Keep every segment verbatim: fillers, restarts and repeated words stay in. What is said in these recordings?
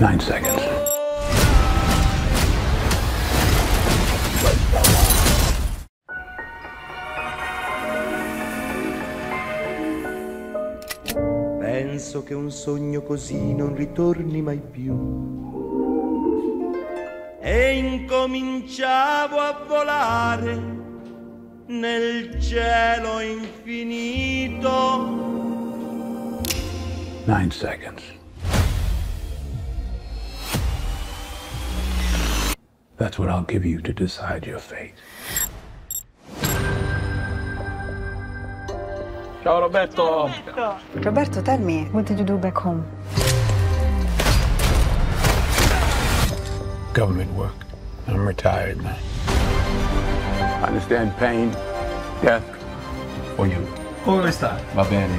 Nine seconds. Penso che un sogno così non ritorni mai più. E incominciavo a volare nel cielo infinito. Nine seconds. That's what I'll give you to decide your fate. Ciao Roberto! Ciao Roberto! Roberto, tell me, what did you do back home? Government work. I'm retired now. I understand pain, death, for you. Come sta? Va bene.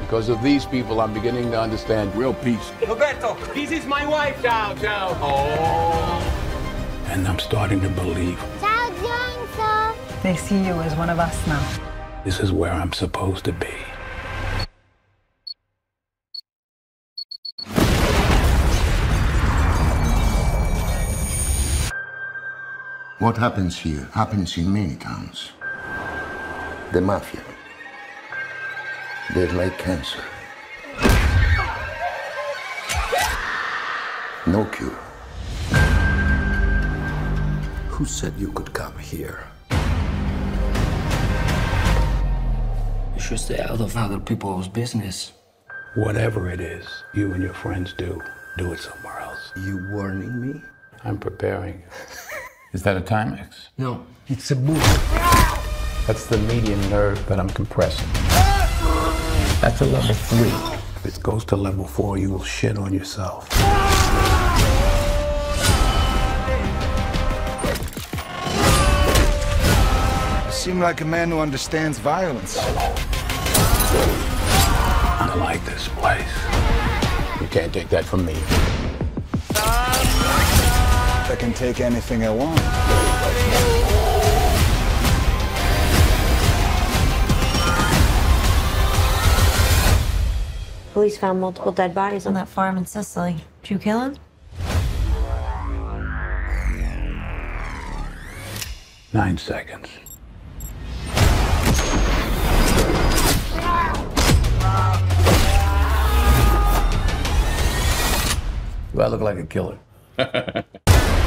Because of these people, I'm beginning to understand real peace. Roberto, this is my wife. Ciao, ciao. Oh. And I'm starting to believe. Ciao, Gianzo. They see you as one of us now. This is where I'm supposed to be. What happens here happens in many towns. The mafia. They're like cancer. No cure. Who said you could come here? You should stay out of other people's business. Whatever it is you and your friends do, do it somewhere else. You warning me? I'm preparing you. Is that a Timex? No, it's a boot. That's the median nerve that I'm compressing. That's a level three. If it goes to level four, you will shit on yourself. You seem like a man who understands violence. I like this place. You can't take that from me. I can take anything I want. Police found multiple dead bodies on that farm in Sicily. Did you kill him? Nine seconds. Do I look like a killer?